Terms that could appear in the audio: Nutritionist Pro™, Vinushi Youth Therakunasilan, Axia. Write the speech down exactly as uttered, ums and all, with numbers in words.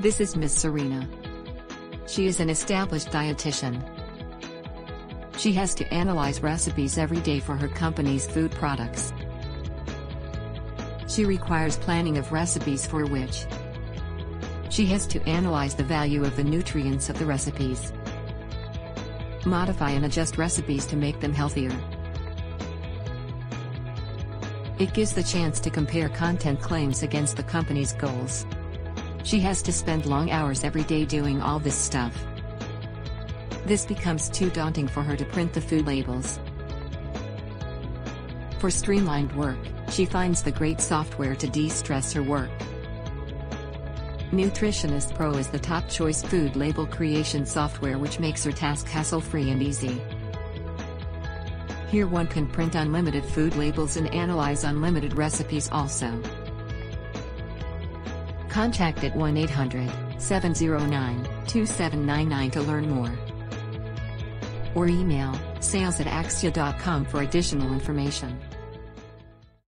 This is Miss Serena. She is an established dietitian. She has to analyze recipes every day for her company's food products. She requires planning of recipes for which she has to analyze the value of the nutrients of the recipes, modify and adjust recipes to make them healthier. It gives the chance to compare content claims against the company's goals. She has to spend long hours every day doing all this stuff. This becomes too daunting for her to print the food labels. For streamlined work, she finds the great software to de-stress her work. Nutritionist Pro is the top choice food label creation software which makes her task hassle-free and easy. Here one can print unlimited food labels and analyze unlimited recipes also. Contact at one eight hundred, seven oh nine, two seven nine nine to learn more. Or email sales at axia dot com for additional information.